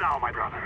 Now, my brothers.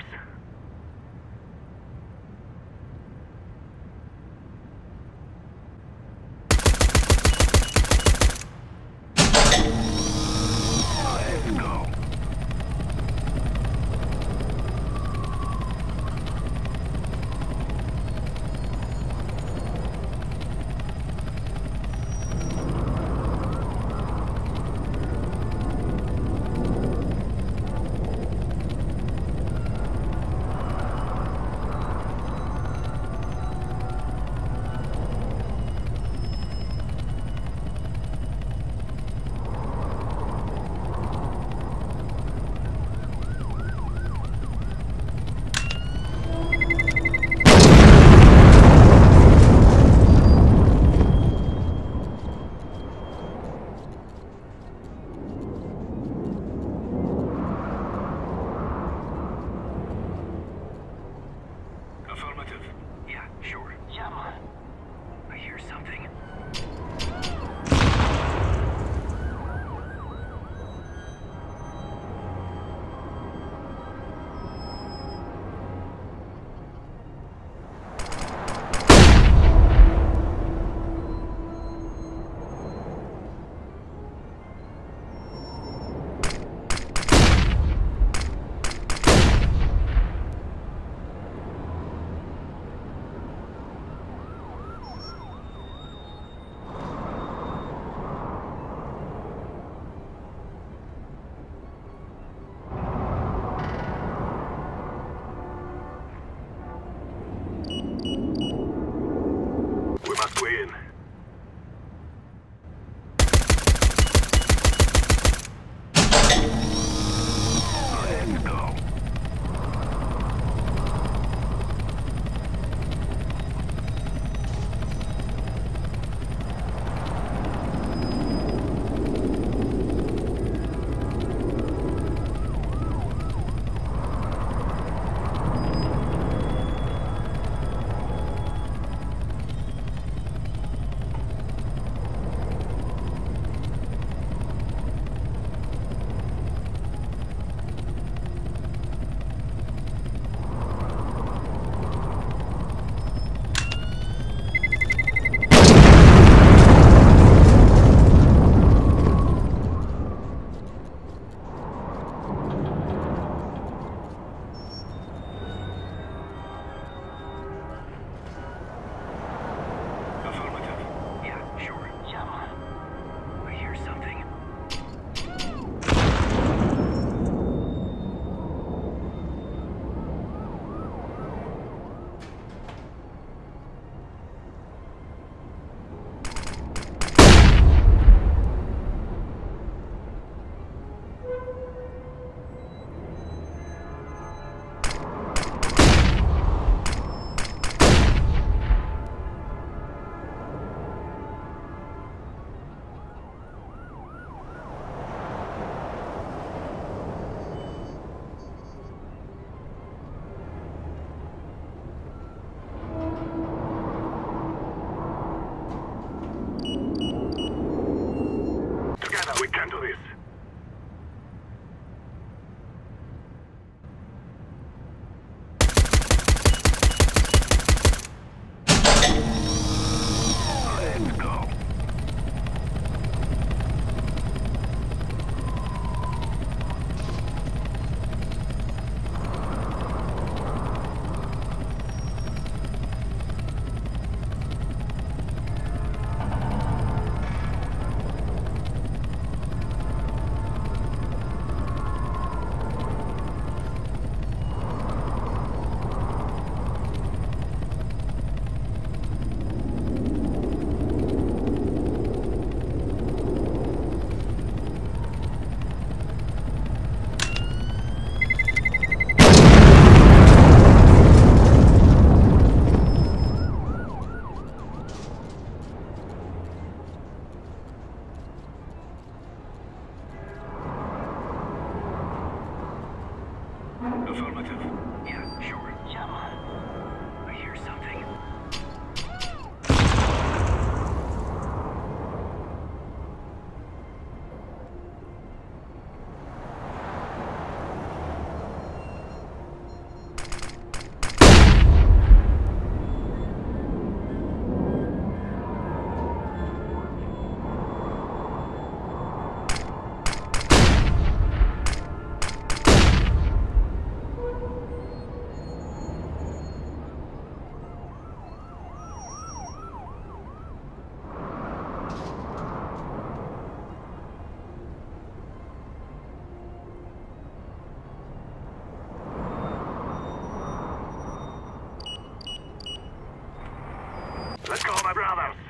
Let's go, my brother.